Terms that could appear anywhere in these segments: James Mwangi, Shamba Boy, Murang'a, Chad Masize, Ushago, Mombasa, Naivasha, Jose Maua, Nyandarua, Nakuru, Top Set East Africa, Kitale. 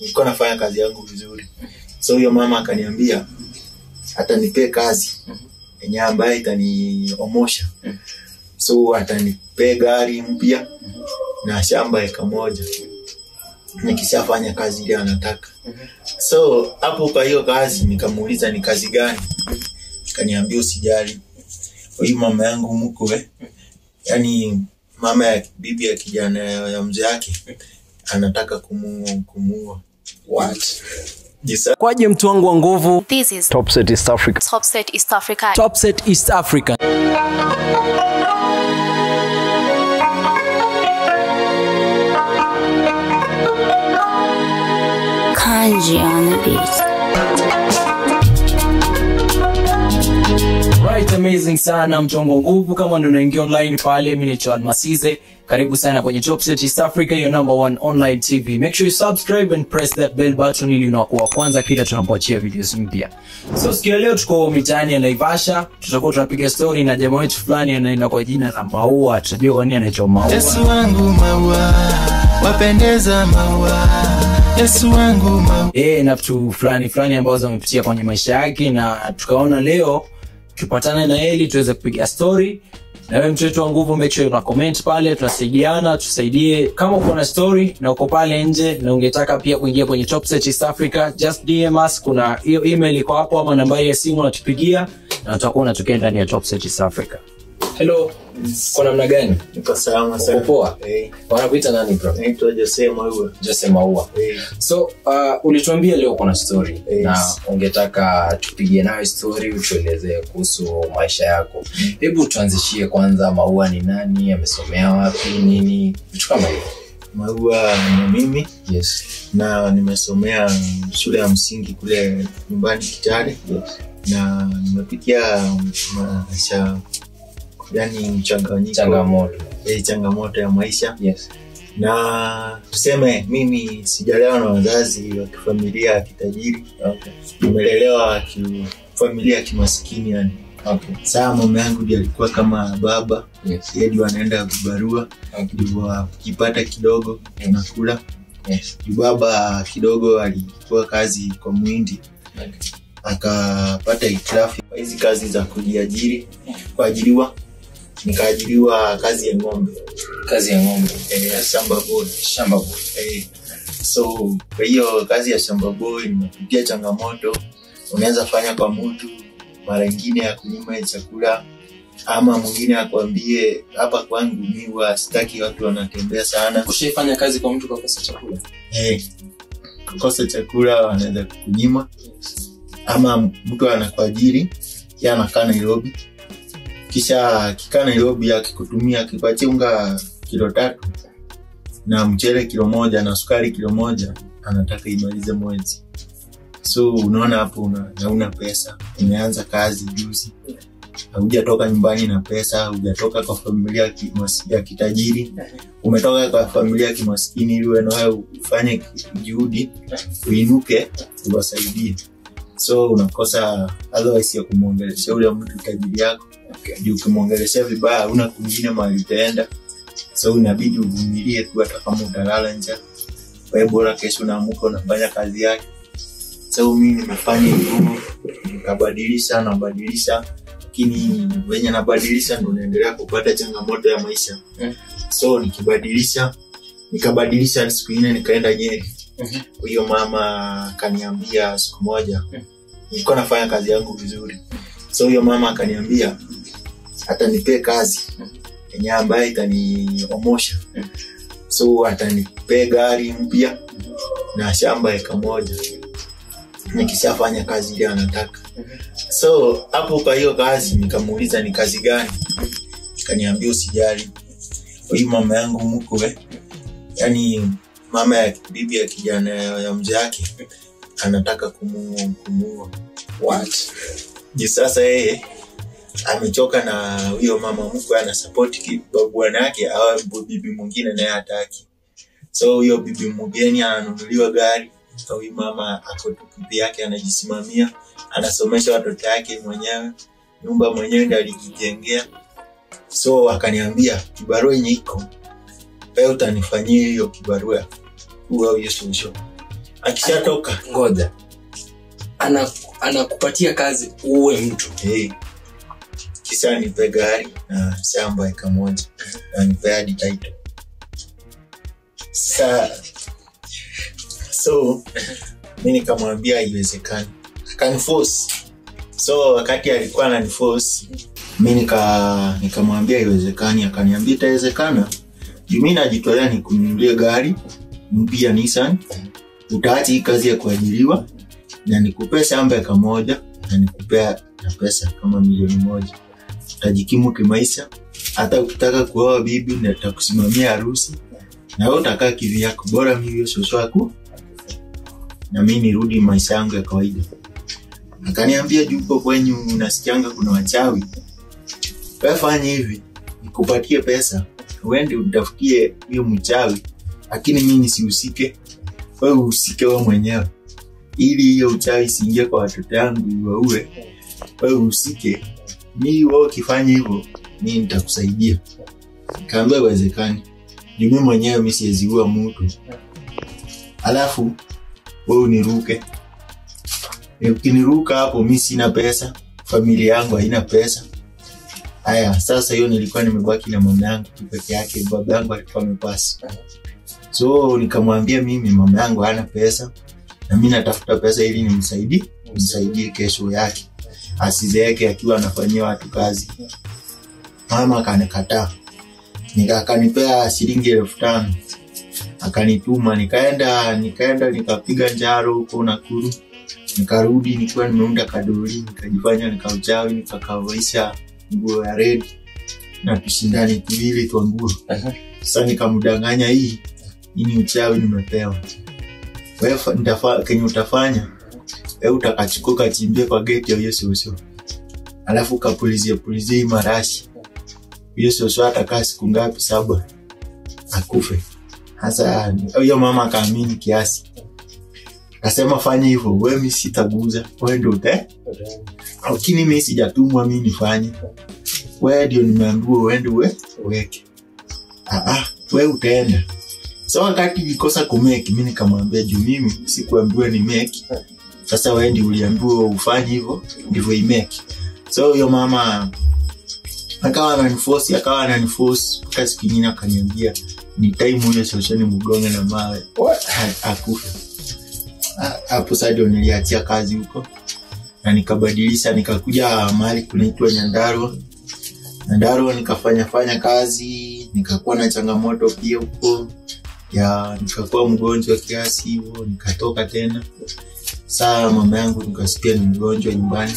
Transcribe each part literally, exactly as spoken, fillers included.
nilikuwa nafanya kazi yangu vizuri. So huyo mama akaniambia hata nipe kazi yenye ambaye itaniomosha. So atanipe gari mpya na shamba eka moja. Nikishafanya kazi ile anataka. So hapo kwa hiyo kazi nikamuuliza ni kazi gani? Akaniambia usijali. Huyu mama yangu mko eh. Yaani mama ya bibi ya kijana ya mzee yake anataka kumuua. What? Kwaje mtu wangu wa nguvu. This is Top Set East Africa. Top Set East Africa. Top Set East Africa. Kanji on the beat. Right, amazing sana mchongo nguvu kama ndo unaingia online pale mimi ni Chad Masize. Karibu sana kwenye Top Set East Africa, your number one online T V. Make sure you subscribe and press that bell button ili unakuwa kwanza kila tunapoachia videos mpya. So siku leo tuko mitaani ya Naivasha, tutakuwa tunapiga story na jamaa wetu fulani anaenda kwa jina la Maua, tutajua nani anaitwa Maua. Yesu wangu Maua, wapendeza Maua. Yesu wangu Maua. Eh, na mtu fulani fulani ambao wamepitia kwenye maisha yake na tukaona leo tupatane na yeye tuweze kupiga story. Na wewe mtu wa nguvu, make sure una comment pale, tunasaidiana, tusaidie. Kama uko na story na uko pale nje na ungetaka pia kuingia kwenye Top Set East Africa, just D M us, kuna hiyo email iko hapo ama namba ya simu unatupigia na tutakuwa unatokea ndani ya Top Set East Africa. Hello, kwa namna gani? Niko salama sana. Poa. Eh. Wanakuita nani bro? Naitwa James Mwangi. James Mwangi. Hey. So, uh, ulituambia leo kuna story. Yes. Na ungetaka tupigie nayo story utuelezee kuhusu maisha yako. Hebu tuanzishie kwanza, Maua ni nani? Amesomea wapi? Nini? Vitu kama hivyo. Maua ni mimi. Yes. Na nimesomea shule ya msingi kule nyumbani Kitale. Yes. Na nimepitia maisha yani mchanganyiko changamoto eh changamoto ya maisha. Yes. Na tuseme mimi sijalelewa na wazazi wa kifamilia ya kitajiri. Okay. Nimelelewa kifamilia kimaskini yani. Okay. Sasa mama yangu ndiye alikuwa kama baba. Yes. Yeye ndiye anaenda kubarua. Okay. Ndio kipata kidogo tunakula. Yes. Baba kidogo alikuwa kazi kwa mwindi. Okay. Akapata hitilafu hizi kazi za kujiajiri kwa ajiliwa. Nikaajiriwa kazi ya ng'ombe. Kazi ya ng'ombe. Eh, Shamba Boy. Shamba Boy. Eh. So, kwa hiyo kazi ya Shamba Boy imepitia changamoto. Unaweza fanya kwa mtu, mara nyingine ya kulima chakula, ama mwingine akwambie hapa kwangu miwa sitaki watu wanatembea sana. Ushefanya kazi kwa mtu kwa kosa chakula? Eh. Kosa chakula anaweza kukunyima. Ama mtu anakuajiri, yeye anakaa Nairobi. Kisha kikaa Nairobi akikutumia kipatie unga kilo tatu na mchele kilo moja na sukari kilo moja, anataka imalize mwezi. So unaona hapo una hauna pesa, umeanza kazi juzi, hujatoka nyumbani na pesa, hujatoka kwa familia ya kitajiri, umetoka kwa familia ya kimaskini ili wewe na ufanye juhudi uinuke uwasaidie. So unakosa otherwise ya kumwongelesha ule mtu tajiri yako. Okay. Ukimwongelesha vibaya huna kingine mahali utaenda. So unabidi uvumilie tu hata kama utalala nje. Wewe bora kesho unaamka unafanya kazi yako. So mimi nimefanya hivyo, nikabadilisha na badilisha, lakini wenye nabadilisha ndio naendelea kupata changamoto ya maisha. So nikibadilisha, nikabadilisha siku nyingine nikaenda nyeri. Huyo mama kaniambia siku moja, nilikuwa nafanya kazi yangu vizuri. So huyo mama akaniambia hata nipe kazi yenye ambaye itaniomosha. So atanipe gari mpya na shamba eka moja. Nikishafanya kazi ile anataka. So hapo kwa hiyo kazi nikamuuliza ni kazi gani? Akaniambia usijali. Huyu mama yangu mko eh. Yaani mama ya bibi ya kijana ya mzee yake anataka kumuua. What? Ni sasa yeye amechoka na huyo mama mkwe ana support babu yake au bibi mwingine naye hataki. So huyo bibi mgeni ananunuliwa gari, kwa huyo mama ako tukipi yake anajisimamia, anasomesha watoto wake mwenyewe, nyumba mwenyewe ndiye alijitengea. So akaniambia kibarua yenye iko, wewe utanifanyia hiyo kibarua. Huyo Yesu msho. akishatoka ngoja anakupatia ana kazi uwe mtu. Hey. Kisa nipe gari na shamba eka moja na nipe hadi title. Sa, so mimi nikamwambia haiwezekani. Can force. So wakati alikuwa ananiforce mimi nika nikamwambia haiwezekani, akaniambia itawezekana. Mimi najitolea nikununulie gari mpya Nissan. Utaacha hii kazi ya kuajiriwa na nikupe shamba eka moja na nikupea na pesa kama milioni moja. Utajikimu kimaisha, hata ukitaka kuoa bibi na nitakusimamia harusi. Na wewe utakaa kivi yako, bora mimi sio wako. Na mimi nirudi maisha yangu ya kawaida. Akaniambia jupo kwenyu unasikianga kuna wachawi. Wewe fanya hivi, nikupatie pesa, uende utafutie hiyo mchawi. Lakini mimi nisihusike. Wewe usike wewe mwenyewe. Ili hiyo uchawi siingie kwa watoto wangu wauwe. Wewe usike. Mimi wewe ukifanya hivyo, mimi nitakusaidia. Kaambia uwezekani. Ni mimi mwenyewe mimi siziua mtu. Alafu wewe uniruke. E, ukiniruka hapo mimi sina pesa, familia yangu haina pesa. Haya, sasa hiyo nilikuwa nimebaki na mama yangu peke yake, baba yangu alikuwa amepasi. So nikamwambia mimi mama yangu hana pesa na mimi natafuta pesa ili nimsaidie, nisaidie kesho yake. Asizeeke akiwa anafanyia watu kazi. Mama akanikataa. Nikakanipea shilingi elfu tano. Akanituma nikaenda nikaenda nikapiga njaro huko Nakuru. Nikarudi nikiwa nimeunda kadori, nikajifanya nikauchawi, nikakavaisha nguo ya red na tushindane tuwili tu nguo. Sasa nikamdanganya hii, hii uchawi nimepewa. Wewe nitafanya kenye utafanya, wewe utakachukuka chimbie kwa gate ya Yesu Yesu. Alafu kapulizia pulizia marashi. Yesu sio atakaa siku ngapi saba akufe. Hasa hiyo mama akaamini kiasi. Akasema fanye hivyo, wewe mimi sitaguza, wewe ndio ute. Lakini mimi sijatumwa mimi nifanye. Wewe ndio nimeambiwa uende we, weke. Ah ah, wewe utaenda. Sasa so, wakati nikosa kumake mimi nikamwambia juu mimi sikuambiwa ni make. Sasa wewe ndio uliambiwa ufanye hivyo, ndivyo imake. So hiyo mama akawa ananiforce akawa ananiforce mpaka siku nyingine akaniambia ni time hiyo sasa ni mgonga na mawe akufa. Hapo sasa ndio niliachia kazi huko na nikabadilisha, nikakuja mahali kunaitwa Nyandarua. Nyandarua nikafanya fanya kazi, nikakuwa na changamoto pia huko ya nikakuwa mgonjwa kiasi hivyo, nikatoka tena. Sasa mama yangu nikasikia ni mgonjwa nyumbani,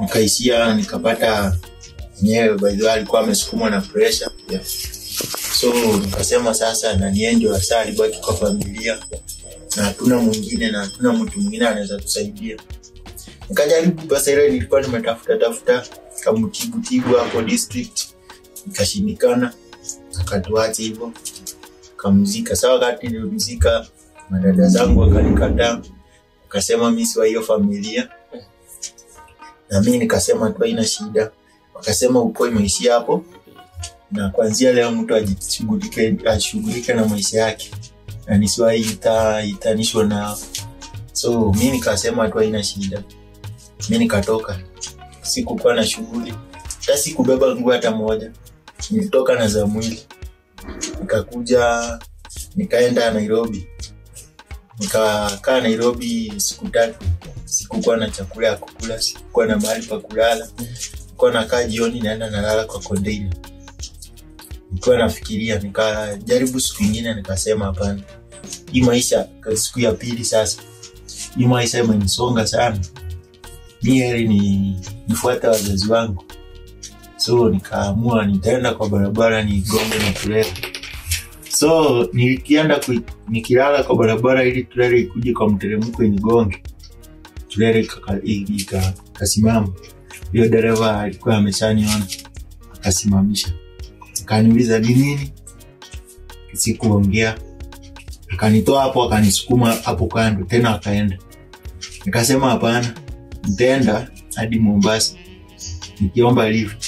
nikaishia nikapata nyewe baadhi alikuwa amesukumwa na pressure. Yeah. So nikasema sasa na niende hasa alibaki kwa familia na hatuna mwingine na hatuna mtu mwingine anaweza kusaidia. Nikajaribu pesa ile nilikuwa nimetafuta tafuta kama tibu tibu hapo district nikashindikana, akatuacha hivyo kamzika. Sawa wakati nilimzika madada zangu wakalikataa, akasema mimi si wa hiyo familia. Na mimi nikasema tu haina shida. Akasema uko imeishia hapo na kuanzia leo mtu ajishughulike ashughulike na maisha yake na nisiwahi ita itanishwa na. So mimi nikasema tu haina shida. Mimi nikatoka, sikukuwa na shughuli, hata sikubeba nguo hata moja, nilitoka na za mwili. Nikakuja nikaenda Nairobi, nikakaa Nairobi siku tatu. Sikukuwa na chakula ya kukula, sikukuwa na mahali pa kulala. Nilikuwa nakaa jioni naenda nalala kwa container. Nilikuwa nafikiria, nikajaribu siku nyingine nikasema hapana. Hii maisha siku ya pili sasa. Hii maisha imenisonga sana. Mimi heri ni nifuate wazazi wangu. So nikaamua nitaenda kwa barabara nigonge na trela. So nilikienda nikilala kwa barabara ili trela ikuje kwa mteremko inigonge. Trela ikasimama. Yule dereva alikuwa ameshaniona akasimamisha, akaniuliza ni nini, sikuongea, akanitoa hapo akanisukuma hapo kando tena akaenda. Nikasema hapana, nitaenda hadi Mombasa nikiomba lift,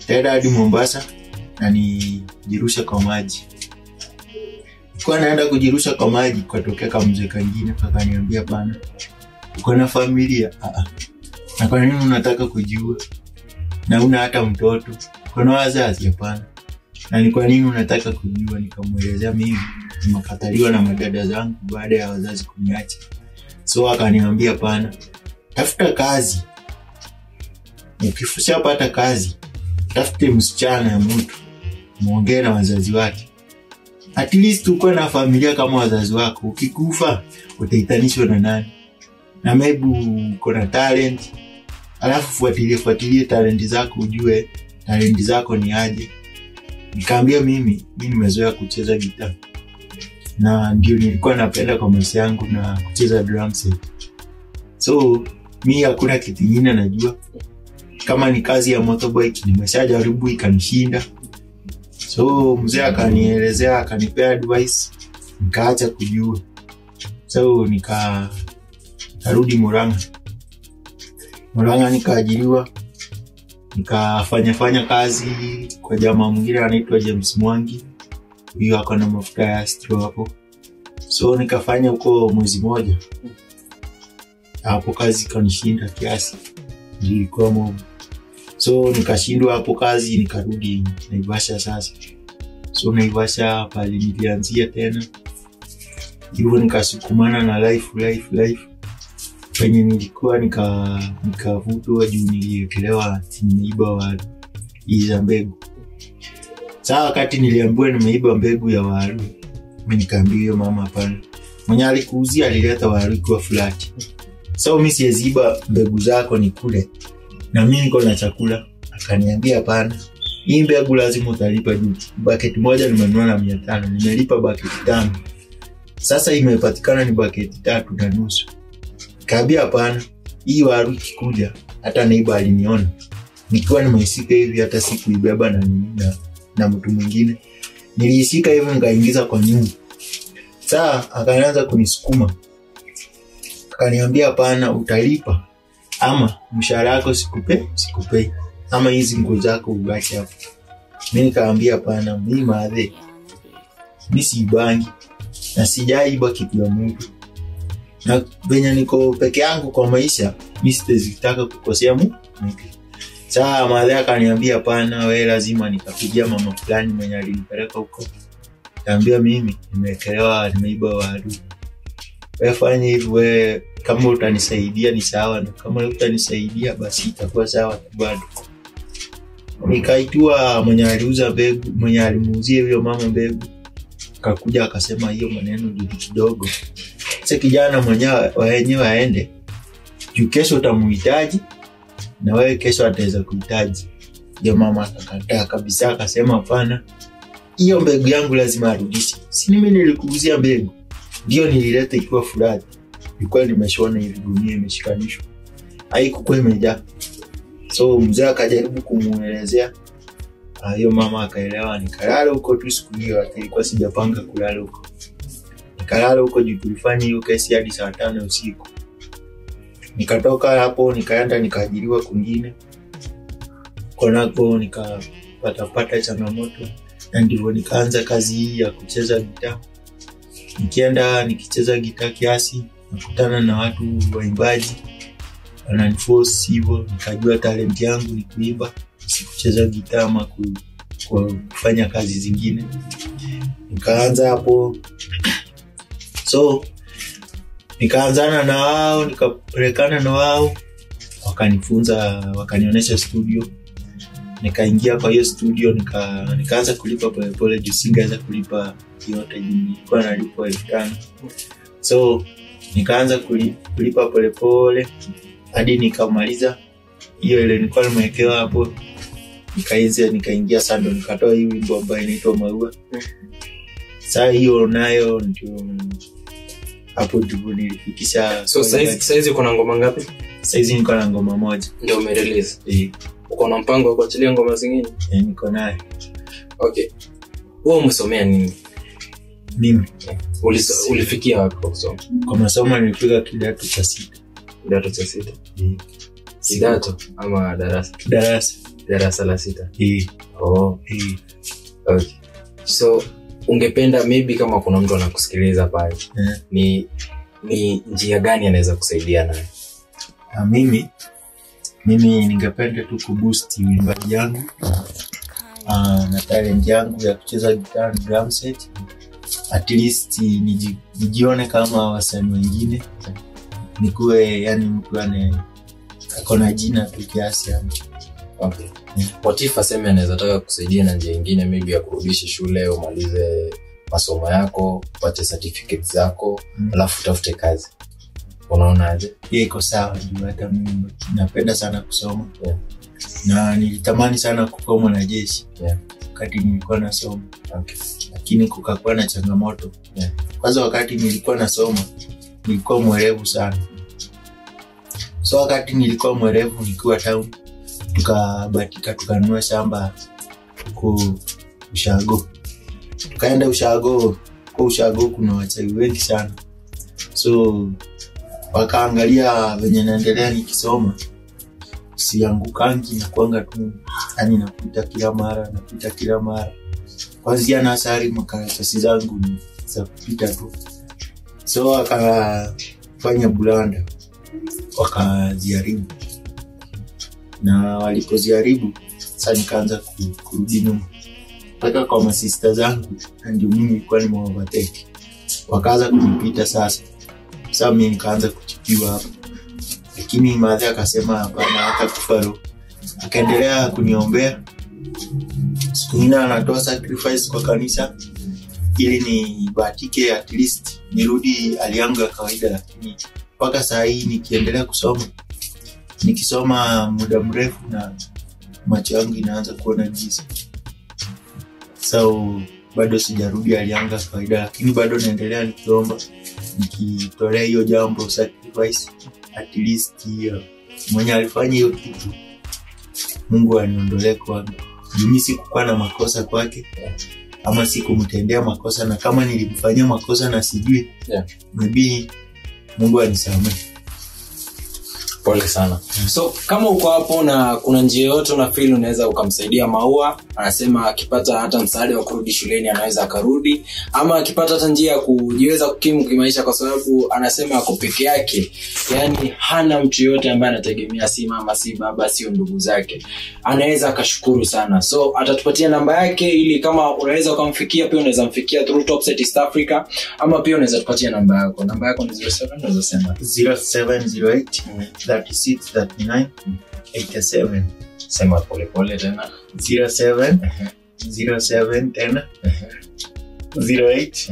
nitaenda hadi Mombasa na nijirushe kwa maji. Kwa naenda kujirusha kwa maji kwa tokea kama mzee kangine paka niambia bana. Uko na familia? Aa. Na kwa nini unataka kujua? Na una hata mtoto? Kuna wazazi? Hapana. Na ni kwa nini unataka kujua? Nikamwelezea mimi nimekataliwa na madada zangu baada ya wazazi kuniacha. So akaniambia bana, tafuta kazi. Ukifusha pata kazi, tafute msichana ya mtu, muongee na wazazi wake. At least uko na familia kama wazazi wako. Ukikufa utaitanishwa na nani? Na maybe uko na talent, alafu fuatilie fuatilie talent zako, ujue talent zako ni aje. Nikaambia mimi, mimi nimezoea kucheza gitaa. Na ndio nilikuwa napenda kwa maisha yangu, na kucheza drum set. So mimi hakuna kitu kingine najua. Kama ni kazi ya motorbike nimeshajaribu ikanishinda. So mzee akanielezea, akanipea advice, nikaacha kujua. So nika tarudi Murang'a. Murang'a nikaajiriwa, nikafanya fanya kazi kwa jamaa mwingine anaitwa James Mwangi. Huyo akona mafuta ya straw hapo. So nikafanya huko mwezi moja. Hapo kazi ikanishinda kiasi. Nilikuwa mmoja. So nikashindwa hapo kazi, nikarudi Naivasha sasa. So Naivasha pale nilianzia tena. Hivyo nikasukumana na life life life. Penye nilikuwa nika nikavutwa juu nilielewa nimeiba waru iza mbegu. Sasa wakati niliambiwa nimeiba mbegu ya waru, mimi nikaambia mama hapana. Mwenye alikuuzia alileta waru kwa fulati. Sasa so, mimi siziba mbegu zako ni kule. Na mimi niko na chakula. Akaniambia hapana, hii mbegu lazima utalipa juu. Bucket moja nimenunua na mia tano, nimelipa bucket tano. Sasa imepatikana ni bucket tatu na nusu. Kaambia hapana, hii waru ikikuja hata naiba aliniona. Nikiwa nimeisika hivi hata sikuibeba na na, na mtu mwingine. Niliisika hivi nikaingiza kwa nyumba. Sasa akaanza kunisukuma. Akaniambia hapana, utalipa ama mshahara wako sikupe sikupe ama hizi nguo zako ubaki hapo. Mimi nikaambia hapana, mimi maadhe mimi sibangi na sijaiba kitu ya mtu, na venye niko peke yangu kwa maisha mimi sitazitaka kukosea mtu. Sasa maadhe akaniambia hapana, wewe lazima nikapigia mama fulani mwenye alinipeleka huko. Nikamwambia mimi nimekelewa nimeiba wadu. Wewe fanya hivyo, wewe kama utanisaidia ni sawa, na kama utanisaidia basi itakuwa sawa bado. Nikaitua mwenye aliuza mbegu, mwenye alimuuzia hiyo mama mbegu. Akakuja akasema hiyo maneno ndio kidogo. Sasa kijana mwenyewe wenyewe aende. Juu kesho utamhitaji na wewe kesho ataweza kuhitaji. Ndio mama akakataa kabisa, akasema hapana. Hiyo mbegu yangu lazima arudishe. Si mimi nilikuuzia mbegu. Ndio nilileta ikiwa fulani. Ilikuwa nimeshona hivi dunia imeshikanishwa. Haikuwa imejaa. So mzee akajaribu kumuelezea. Hiyo mama akaelewa, nikalala huko tu siku hiyo, ilikuwa sijapanga kulala huko. Nikalala huko juu tulifanya hiyo kesi hadi saa tano usiku. Nikatoka hapo nikaenda nikaajiriwa kwingine. Konako nikapata pata changamoto, na ndivyo nikaanza kazi hii ya kucheza gitaa. Nikienda nikicheza gitaa kiasi, nakutana na watu waimbaji wananiforce hivyo. Nikajua talent yangu ni kuimba, si kucheza gitaa ama ku, ku, kufanya kazi zingine. Nikaanza hapo. So nikaanzana na wao, nikapelekana na wao, wakanifunza, wakanionyesha studio. Nikaingia kwa hiyo studio, nika nikaanza kulipa pole pole juu singeweza kulipa yote juu kwa nalipo elfu tano. So nikaanza kulipa pole pole hadi nikamaliza hiyo ile nilikuwa nimewekewa hapo. Nikaanza nikaingia sando, nikatoa hii wimbo ambayo inaitwa Maua. Sasa hiyo nayo ndio hapo ndipo nilifikisha. So size size uko na ngoma ngapi? Size niko na ngoma moja ndio umerelease. Eh, uko na mpango wa kuachilia ngoma zingine? Eh, niko nayo. Okay, wewe umesomea nini? Mimi ulis ulifikia wapi kwa kusoma? Kwa masomo nilifika kidato cha sita. Kidato cha sita. Eh, kidato ama darasa? Darasa. Darasa la sita. Eh. Oh. Eh. Okay. So ungependa maybe kama kuna mtu anakusikiliza pale, yeah, ni ni njia gani anaweza kusaidia naye? Na mimi mimi ningependa tu kuboost uimbaji wangu uh, na talent yangu ya kucheza guitar na drum set. At least nijione kama wasanii wengine. Nikuwe yani mtu ane akona jina tu kiasi yani. Okay. What if aseme anaweza taka kusaidia na njia nyingine, maybe ya kurudisha shule, umalize masomo yako, upate certificate zako, mm, alafu utafute kazi. Unaona aje? Yeye iko sawa, hata mimi napenda sana kusoma. Yeah. Na nilitamani sana kuwa mwanajeshi. Yeah. Wakati nilikuwa nasoma. Okay. Lakini kukakuwa na changamoto. Yeah. Kwanza wakati nilikuwa nasoma, nilikuwa mwerevu sana. So wakati nilikuwa mwerevu nikiwa town, tukabatika tukanunua shamba huko Ushago. Tukaenda Ushago, kwa Ushago kuna wachawi wengi sana. So wakaangalia venye naendelea nikisoma, siangukangi na kuanga tu, yani napita kila mara, napita kila mara. Kwanza na sari makaratasi zangu ni za kupita tu. So wakafanya bulanda, wakaziharibu. Na walipoziharibu, sasa nikaanza kurudi nyuma. Mpaka kwa masista zangu, ndio mimi nilikuwa nimewapateki. Wakaanza kunipita sasa. Sasa mimi nikaanza kuchipiwa hapo. Lakini maadhi akasema hapana, hata kufaro. Akaendelea kuniombea. Siku nina anatoa sacrifice kwa kanisa ili nibatike at least nirudi hali yangu ya kawaida. Lakini mpaka saa hii nikiendelea kusoma, nikisoma muda mrefu na macho yangu inaanza kuona giza. So bado sijarudi hali yangu ya kawaida, lakini bado naendelea nikiomba, nikitolea hiyo jambo sacrifice. At least hiyo mwenye alifanya hiyo kitu, Mungu aniondolee kwake. Mimi sikuwa na makosa kwake, ama sikumtendea makosa, na kama nilimfanyia makosa na sijui, yeah, maybe Mungu anisamehe. Pole sana. So kama uko hapo na kuna njia yote na feel unaweza ukamsaidia Maua, anasema akipata hata msaada wa kurudi shuleni anaweza akarudi, ama akipata hata njia ya kujiweza kukimu kimaisha, kwa sababu anasema ako peke yake, yani hana mtu yote ambaye anategemea, si mama, si baba, si ndugu zake, anaweza akashukuru sana. So atatupatia namba yake ili kama unaweza ukamfikia, pia unaweza mfikia through Top Set East Africa, ama pia unaweza tupatia namba yako. Namba yako ni zero seven, unaweza sema zero seven zero eight thirty-six thirty-nine eighty-seven. Sema pole pole tena. zero seven zero seven tena. zero eight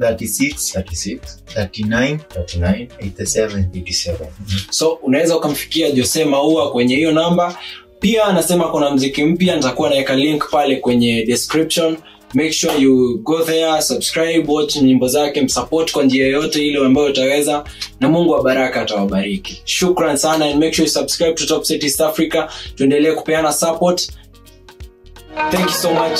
thirty-six thirty-six thirty-nine thirty-nine eighty-seven eighty-seven. So unaweza ukamfikia Jose Maua kwenye hiyo namba. Pia anasema kuna muziki mpya, nitakuwa naweka link pale kwenye description. Make sure you go there, subscribe, watch nyimbo zake, msupport kwa njia yoyote ile ambayo utaweza, na Mungu wa baraka atawabariki. Shukran sana, and make sure you subscribe to Top Set East Africa. Tuendelee kupeana support. Thank you so much.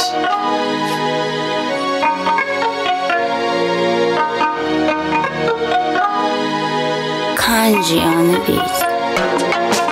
Kanji on the beat.